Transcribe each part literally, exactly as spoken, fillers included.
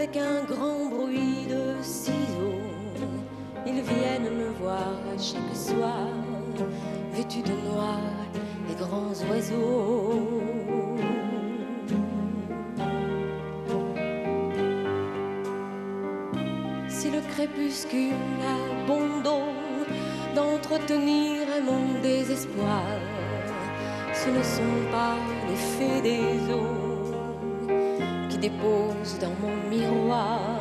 Avec un grand bruit de ciseaux, ils viennent me voir chaque soir, vêtus de noir, les grands oiseaux. Si le crépuscule a bon dos d'entretenir mon désespoir, ce ne sont pas les fées des eaux dépose dans mon miroir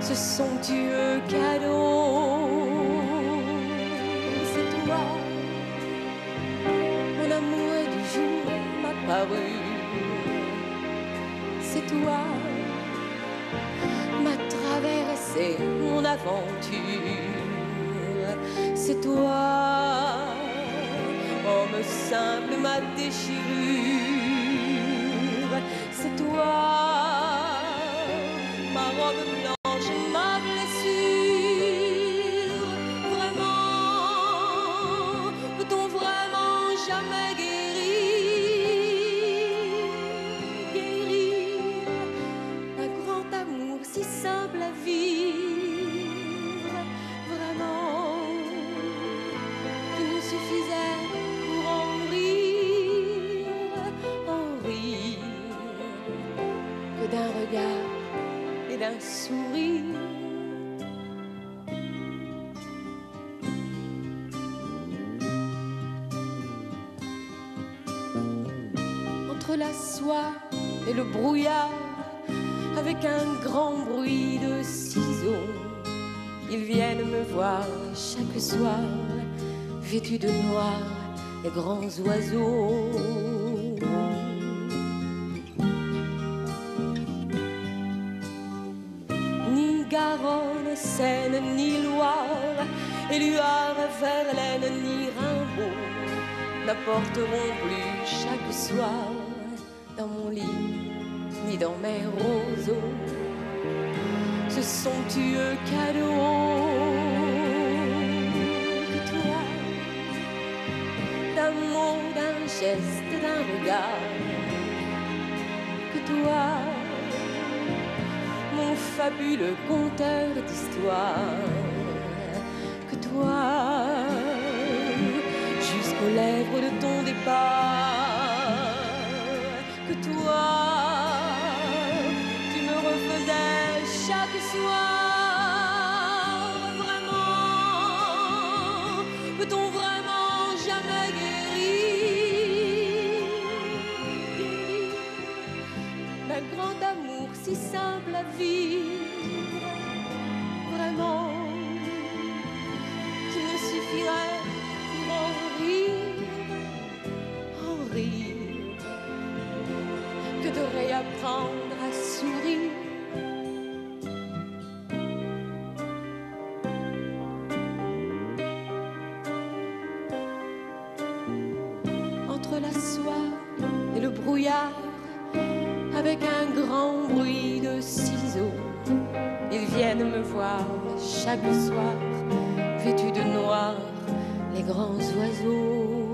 ce somptueux cadeau. C'est toi, mon amour du jour, ma parure. C'est toi, ma traversée, mon aventure. C'est toi, homme simple, ma déchirure. C'est toi, ma robe blanche, ma blessure. Vraiment, peut-on vraiment jamais guérir, guérir un grand amour si simple à vivre? Vraiment, qui nous suffisait pour en rire, en rire. D'un regard et d'un sourire. Entre la soie et le brouillard, avec un grand bruit de ciseaux, ils viennent me voir chaque soir, vêtus de noir, les grands oiseaux. Garonne, Seine, ni Loire, Eluard, Verlaine, ni Rimbaud n'apporteront plus chaque soir dans mon lit, ni dans mes roseaux, ce somptueux cadeau que toi, d'un mot, d'un geste, d'un regard, que toi, mon fabuleux conteur d'histoire, que toi, jusqu'aux lèvres de ton départ, que toi, tu me refaisais chaque soir. Vraiment, peut-on vraiment jamais guérir, guérir d'un grand amour si simple à vivre, vraiment, qui me suffirait pour en rire, en rire, que de réapprendre à sourire. Entre la soie et le brouillard, avec un grand bruit de ciseaux, ils viennent me voir chaque soir, vêtus de noir, les grands oiseaux.